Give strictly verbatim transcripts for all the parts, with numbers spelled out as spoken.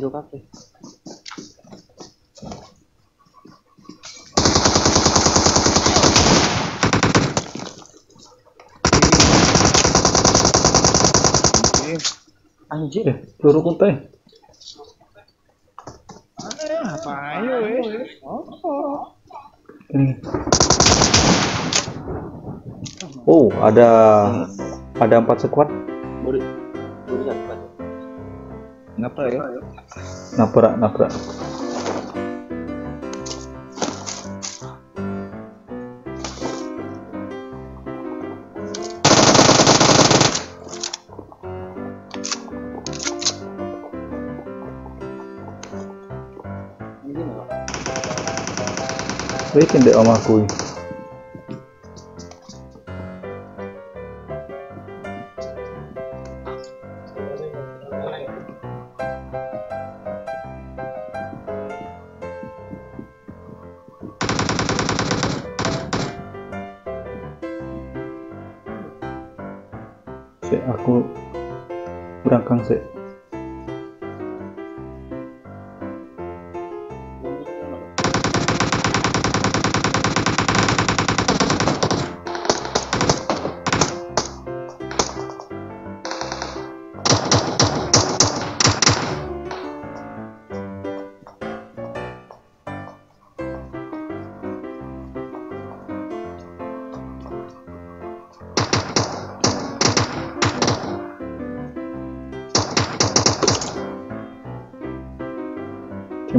quiero café. Anjir, peluru kumpul. Aneh, apa ayo weh. Oh. Oh, ada ada empat squad. Boleh. Boleh squad. Ngapa ya? Naprak, naprak. Đấy tiền đệ mà cùi. Sek aku berangkang sek.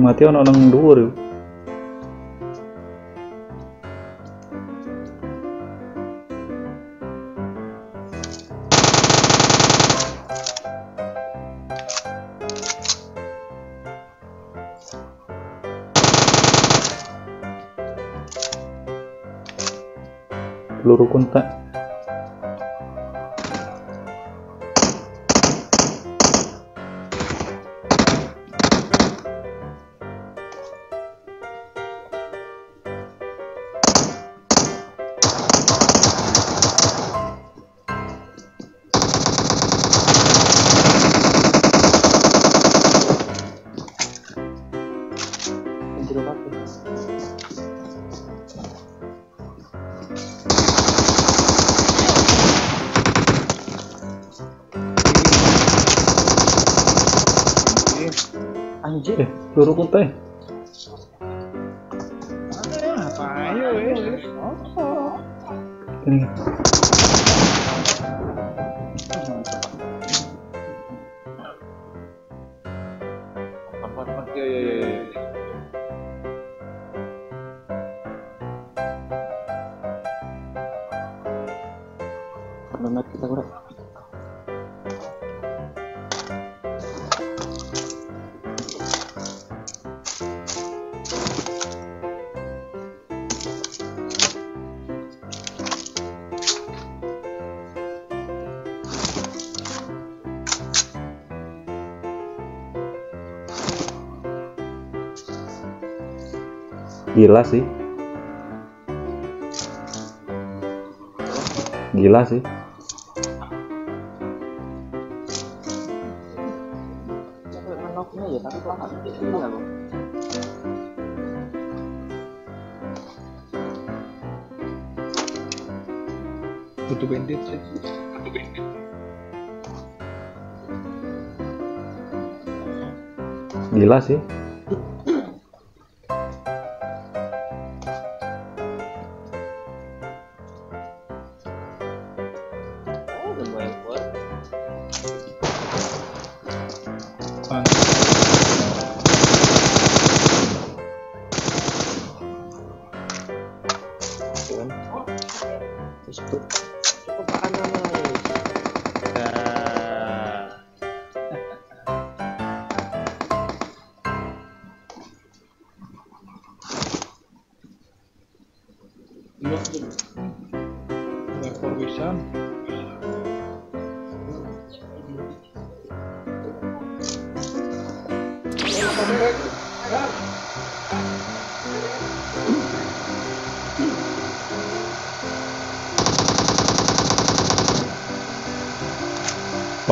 Mati orang orang dua tu. Peluru kontak. Anjir, peluru kuntai. Aneh, apa ayo weh. Oh. Ini. Apa-apa ya ya ya. Nomor kita kurang. Gila sih, gila sih. Butuh bandit sih. Gila sih.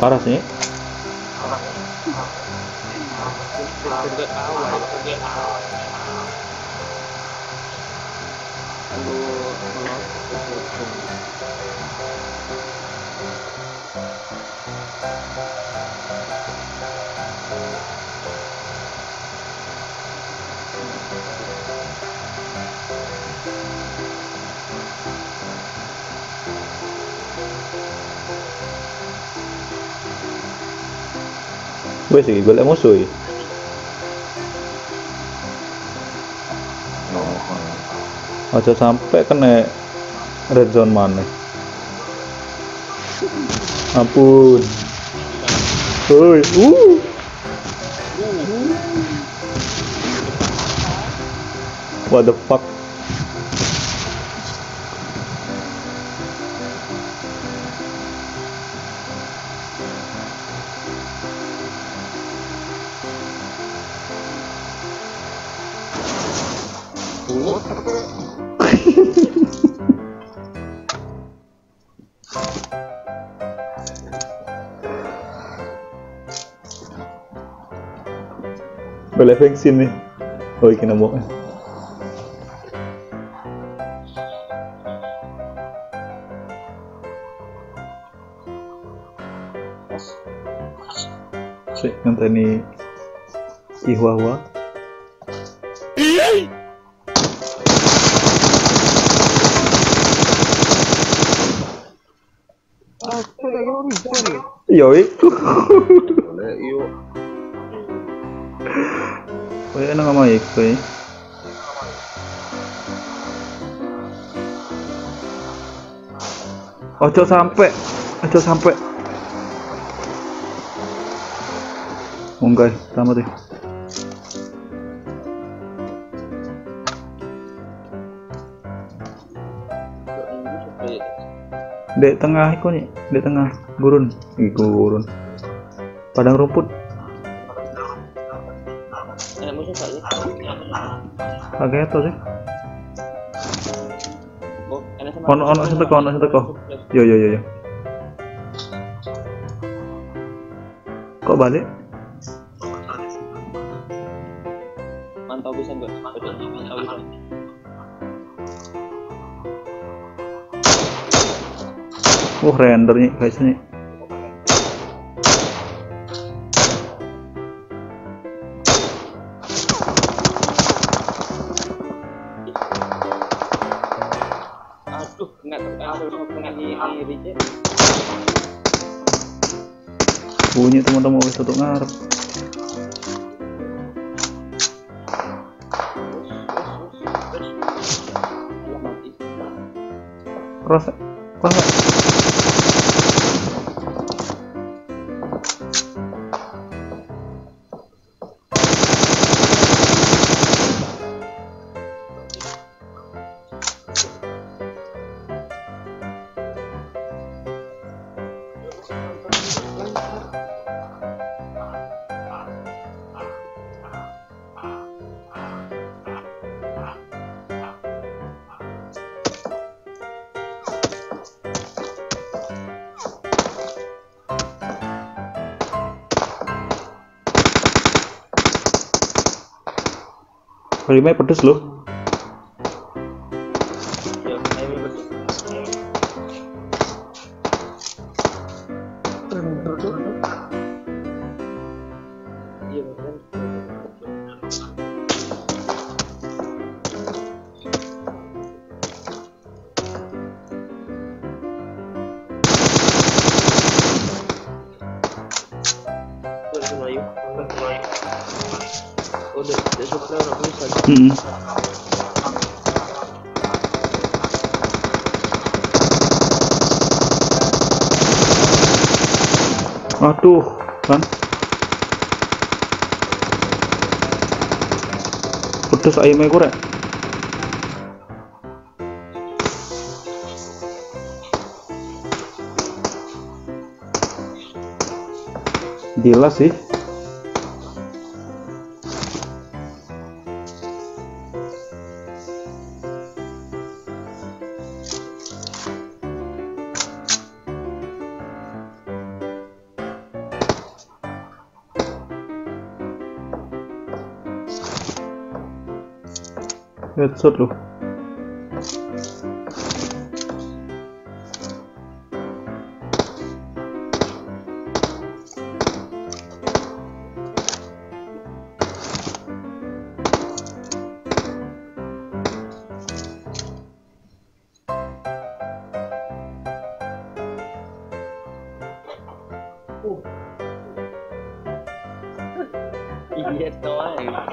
Parah sih. after the hour, after the hour. I will unlock the portion. Wes iki golek musuh iki. Aja sampai kena red zone maneh. Ampun. Oi, uh. What the fuck? Boleh vaksin nih. Oh, kena mau. Cek ngenteni Ihwa-hwa. Yo iku. Oleh yo. Oye, no vamos a ir, pues. Ojo sampai, ojo sampai. Ungai, tama deh. Dek tengah iku nih, dek tengah gurun, iku gurun. Padang rumput. Agak itu sih. Ono ono sih teko, ono sih teko. Yo yo yo yo. Kok balik? Mantau bisa nggak? Wah, rendernya guys nih. Bunyi teman-teman wis tutup ngarep. Cross. Cross. Kalimai pedes loh. Mm-hmm. Aduh, kan pedes ayamnya kurang. Gila sih. Let's look. Y esto va de va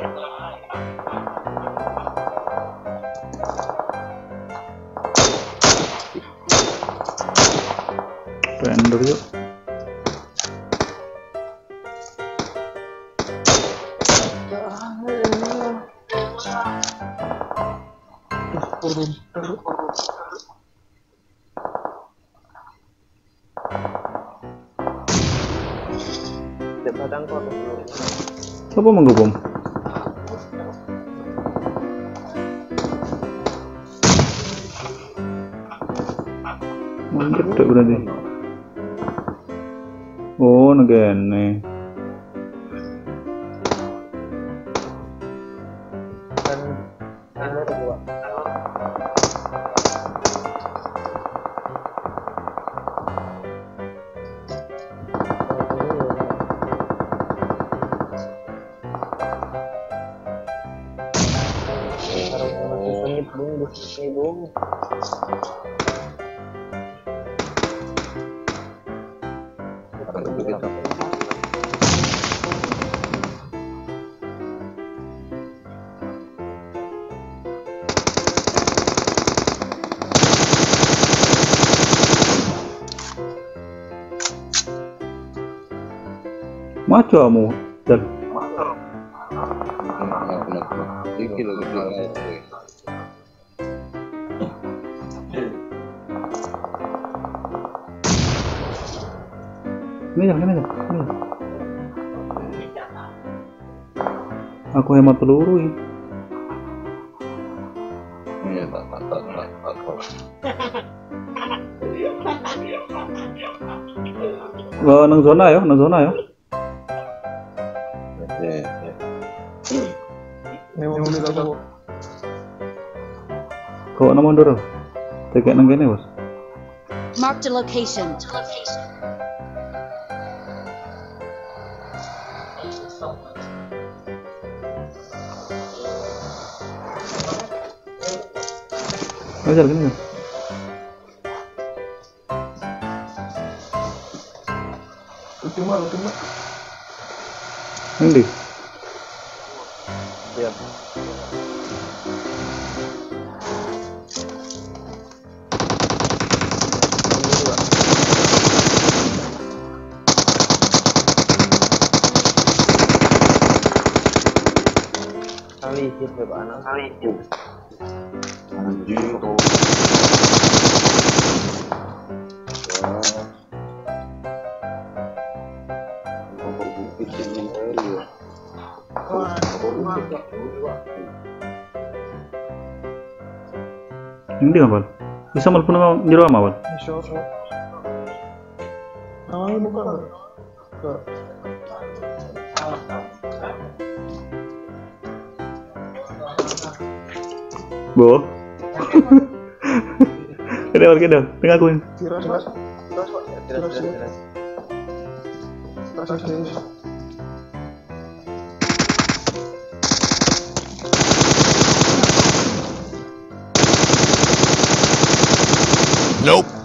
Sapa menggubung? Mantap tak berarti? Oh, negane. Macamu dan Mira, mira, mira. Aku hemat peluru ini. Iya, tak, tak, tak, tak, tak, tak. Oh, nang zona ya, nang zona ya. Ya, ya. Nemu dulu aku. Kau nemu dulu. Tegak nang kene, Bos. Mark the location. Ajar gini. Cuma, cuma. Ini. Siap. Kali itu anak kali itu. Anjing tuh. Hindi nga, Bal. Isa malpo na niro ama, Bal. Sure, sure. Ay, mo ka. Bo? Kada, Bal, kada. Tengah kuhin. Tiras, Bal. Tiras, Bal. Tiras, tiras. Tiras, tiras. Nope.